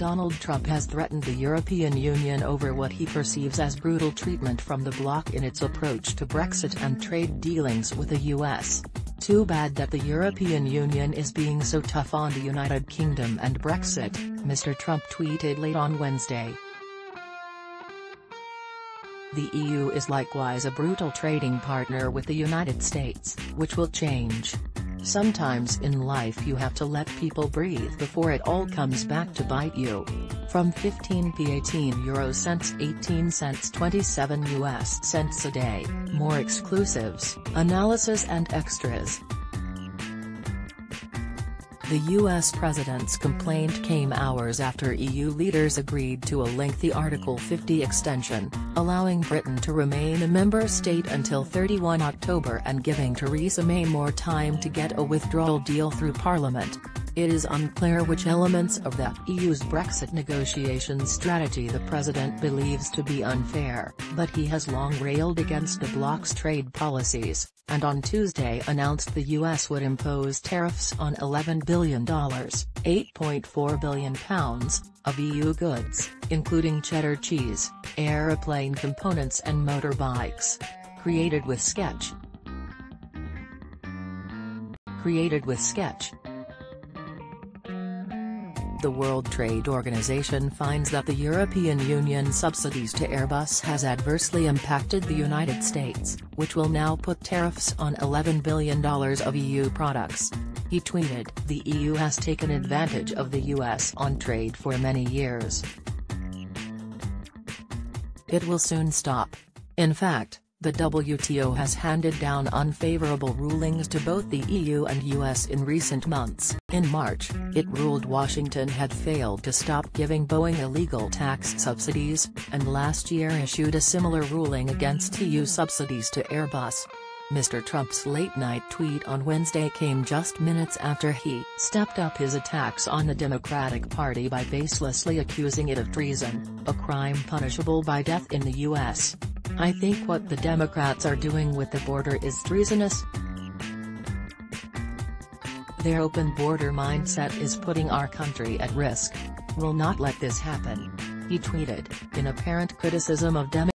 Donald Trump has threatened the European Union over what he perceives as brutal treatment from the bloc in its approach to Brexit and trade dealings with the US. Too bad that the European Union is being so tough on the United Kingdom and Brexit, Mr. Trump tweeted late on Wednesday. The EU is likewise a brutal trading partner with the United States, which will change. Sometimes in life you have to let people breathe before it all comes back to bite you. From 15p 18 Euro cents 18 cents 27 US cents a day, more exclusives, analysis and extras. The US president's complaint came hours after EU leaders agreed to a lengthy Article 50 extension, allowing Britain to remain a member state until 31 October and giving Theresa May more time to get a withdrawal deal through Parliament. It is unclear which elements of the EU's Brexit negotiation strategy the president believes to be unfair, but he has long railed against the bloc's trade policies, and on Tuesday announced the US would impose tariffs on $11 billion, £8.4 billion, of EU goods, including cheddar cheese, aeroplane components and motorbikes. Created with sketch. The World Trade Organization finds that the European Union subsidies to Airbus has adversely impacted the United States, which will now put tariffs on $11 billion of EU products. He tweeted, "The EU has taken advantage of the US on trade for many years. It will soon stop. In fact, the WTO has handed down unfavorable rulings to both the EU and US in recent months. In March, it ruled Washington had failed to stop giving Boeing illegal tax subsidies, and last year issued a similar ruling against EU subsidies to Airbus." Mr. Trump's late-night tweet on Wednesday came just minutes after he stepped up his attacks on the Democratic Party by baselessly accusing it of treason, a crime punishable by death in the US. "I think what the Democrats are doing with the border is treasonous. Their open border mindset is putting our country at risk. We'll not let this happen," he tweeted, in apparent criticism of Democrats.